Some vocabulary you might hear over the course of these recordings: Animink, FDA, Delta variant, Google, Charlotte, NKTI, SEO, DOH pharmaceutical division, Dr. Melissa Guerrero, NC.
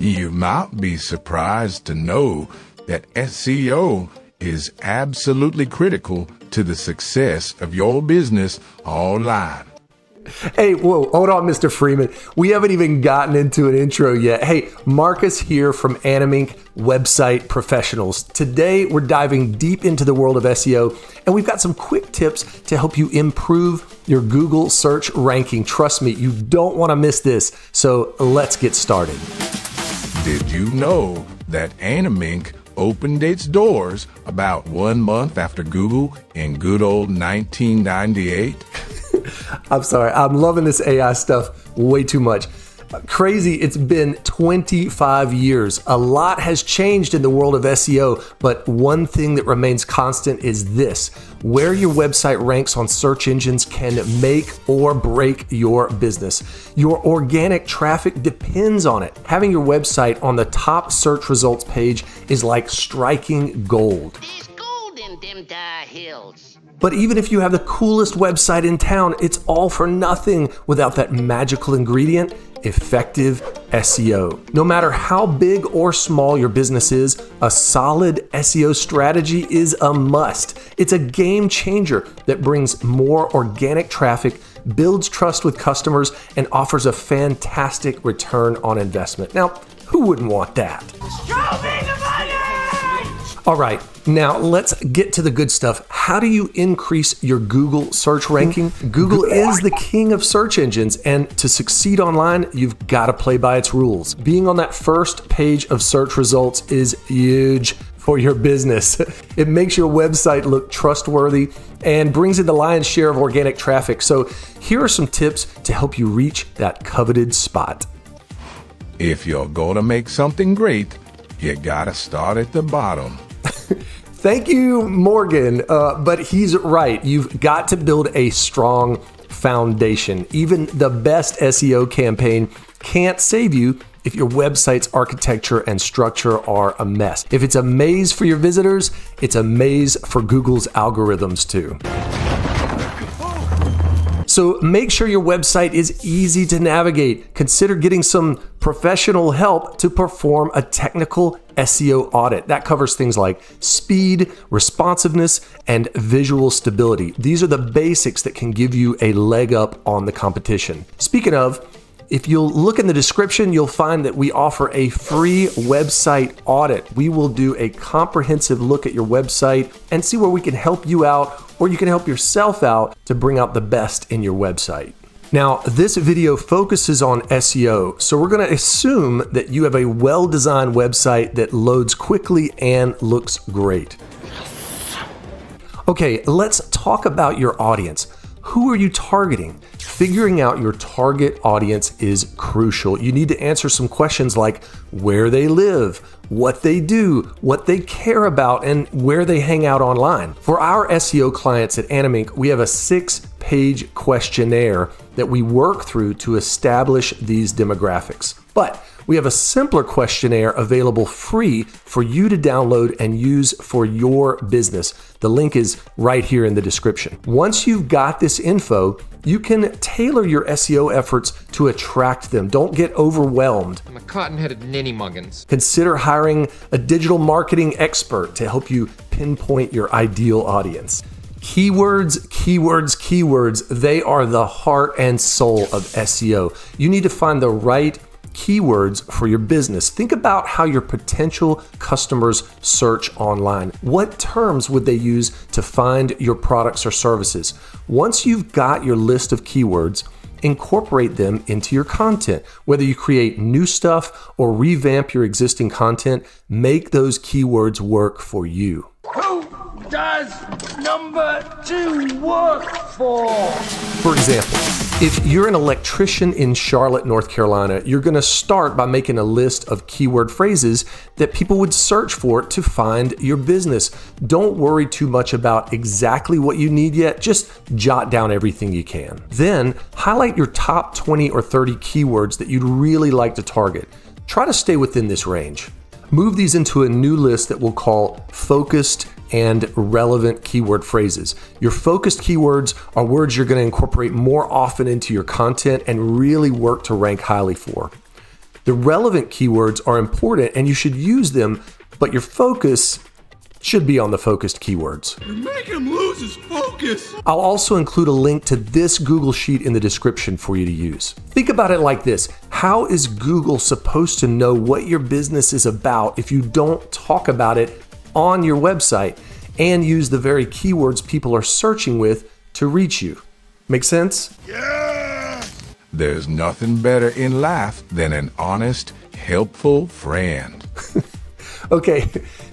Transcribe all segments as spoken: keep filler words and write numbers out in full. You might be surprised to know that S E O is absolutely critical to the success of your business online. Hey, whoa, hold on, Mister Freeman. We haven't even gotten into an intro yet. Hey, Marcus here from Animink Website Professionals. Today, we're diving deep into the world of S E O, and we've got some quick tips to help you improve your Google search ranking. Trust me, you don't want to miss this. So let's get started. Did you know that Animink opened its doors about one month after Google in good old nineteen ninety-eight? I'm sorry, I'm loving this A I stuff way too much. Crazy, it's been twenty-five years. A lot has changed in the world of S E O, but one thing that remains constant is this: where your website ranks on search engines can make or break your business. Your organic traffic depends on it. Having your website on the top search results page is like striking gold. There's gold in them dire hills. But even if you have the coolest website in town, it's all for nothing without that magical ingredient, effective S E O. No matter how big or small your business is, a solid S E O strategy is a must. It's a game changer that brings more organic traffic, builds trust with customers, and offers a fantastic return on investment. Now, who wouldn't want that? Show me the money! All right. Now, let's get to the good stuff. How do you increase your Google search ranking? Google is the king of search engines, and to succeed online, you've got to play by its rules. Being on that first page of search results is huge for your business. It makes your website look trustworthy and brings in the lion's share of organic traffic. So here are some tips to help you reach that coveted spot. If you're gonna make something great, you gotta start at the bottom. Thank you, Morgan. Uh, but he's right. You've got to build a strong foundation. Even the best S E O campaign can't save you if your website's architecture and structure are a mess. If it's a maze for your visitors, it's a maze for Google's algorithms too. So make sure your website is easy to navigate. Consider getting some professional help to perform a technical S E O audit. That covers things like speed, responsiveness, and visual stability. These are the basics that can give you a leg up on the competition. Speaking of, if you'll look in the description, you'll find that we offer a free website audit. We will do a comprehensive look at your website and see where we can help you out, or you can help yourself out to bring out the best in your website. Now, this video focuses on S E O, so we're gonna assume that you have a well-designed website that loads quickly and looks great. Okay, let's talk about your audience. Who are you targeting? Figuring out your target audience is crucial. You need to answer some questions like where they live, what they do, what they care about, and where they hang out online. For our S E O clients at Animink, we have a six-page questionnaire that we work through to establish these demographics. But we have a simpler questionnaire available free for you to download and use for your business. The link is right here in the description. Once you've got this info, you can tailor your S E O efforts to attract them. Don't get overwhelmed. I'm a cotton-headed ninny muggins. Consider hiring a digital marketing expert to help you pinpoint your ideal audience. Keywords, keywords, keywords. They are the heart and soul of S E O. You need to find the right keywords for your business. Think about how your potential customers search online. What terms would they use to find your products or services? Once you've got your list of keywords, incorporate them into your content. Whether you create new stuff or revamp your existing content, make those keywords work for you. Who does number two work for? For example, if you're an electrician in Charlotte, North Carolina, you're gonna start by making a list of keyword phrases that people would search for to find your business. Don't worry too much about exactly what you need yet, just jot down everything you can. Then highlight your top twenty or thirty keywords that you'd really like to target. Try to stay within this range. Move these into a new list that we'll call focused and relevant keyword phrases. Your focused keywords are words you're going to incorporate more often into your content and really work to rank highly for. The relevant keywords are important and you should use them, but your focus should be on the focused keywords. You're making him lose his focus. I'll also include a link to this Google Sheet in the description for you to use. Think about it like this. How is Google supposed to know what your business is about if you don't talk about it on your website and use the very keywords people are searching with to reach you? Make sense? Yeah! There's nothing better in life than an honest, helpful friend. Okay,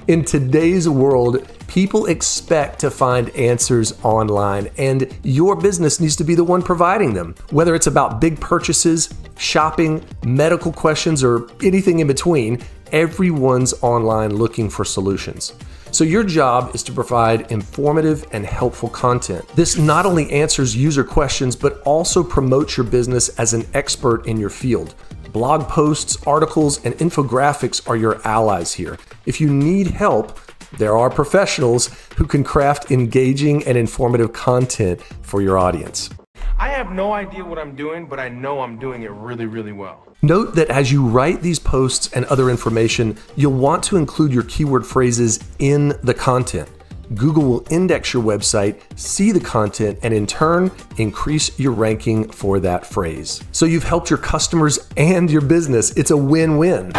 in today's world, people expect to find answers online, and your business needs to be the one providing them. Whether it's about big purchases, shopping, medical questions, or anything in between, everyone's online looking for solutions. So your job is to provide informative and helpful content. This not only answers user questions, but also promotes your business as an expert in your field. Blog posts, articles, and infographics are your allies here. If you need help, there are professionals who can craft engaging and informative content for your audience. I have no idea what I'm doing, but I know I'm doing it really, really well. Note that as you write these posts and other information, you'll want to include your keyword phrases in the content. Google will index your website, see the content, and in turn, increase your ranking for that phrase. So you've helped your customers and your business. It's a win-win.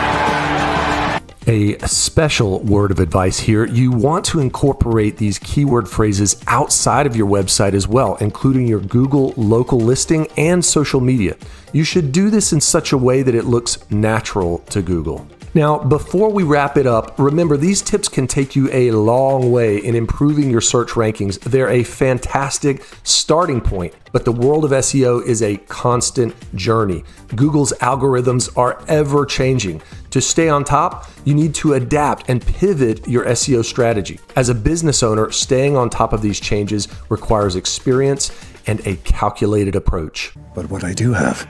A special word of advice here. You want to incorporate these keyword phrases outside of your website as well, including your Google local listing and social media. You should do this in such a way that it looks natural to Google. Now, before we wrap it up, remember these tips can take you a long way in improving your search rankings. They're a fantastic starting point, but the world of S E O is a constant journey. Google's algorithms are ever changing. To stay on top, you need to adapt and pivot your S E O strategy. As a business owner, staying on top of these changes requires experience and a calculated approach. But what I do have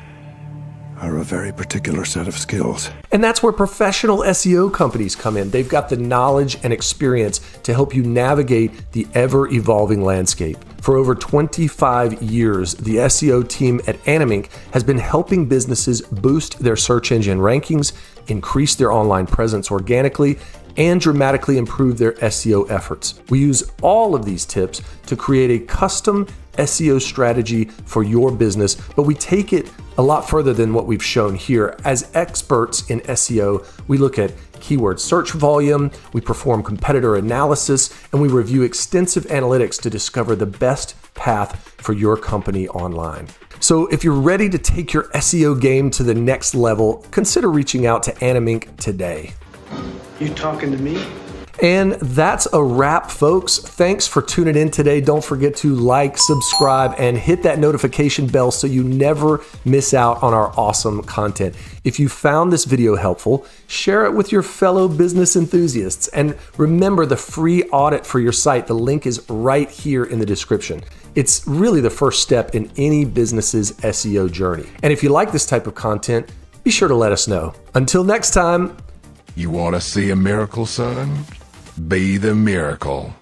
are a very particular set of skills. And that's where professional S E O companies come in. They've got the knowledge and experience to help you navigate the ever-evolving landscape. For over twenty-five years, the S E O team at Animink has been helping businesses boost their search engine rankings, increase their online presence organically, and dramatically improve their S E O efforts. We use all of these tips to create a custom S E O strategy for your business, but we take it a lot further than what we've shown here. As experts in S E O, we look at keyword search volume, we perform competitor analysis, and we review extensive analytics to discover the best path for your company online. So if you're ready to take your S E O game to the next level, consider reaching out to Animink today. You talking to me? And that's a wrap, folks. Thanks for tuning in today. Don't forget to like, subscribe, and hit that notification bell so you never miss out on our awesome content. If you found this video helpful, share it with your fellow business enthusiasts. And remember the free audit for your site. The link is right here in the description. It's really the first step in any business's S E O journey. And if you like this type of content, be sure to let us know. Until next time. You want to see a miracle, son? Be the miracle.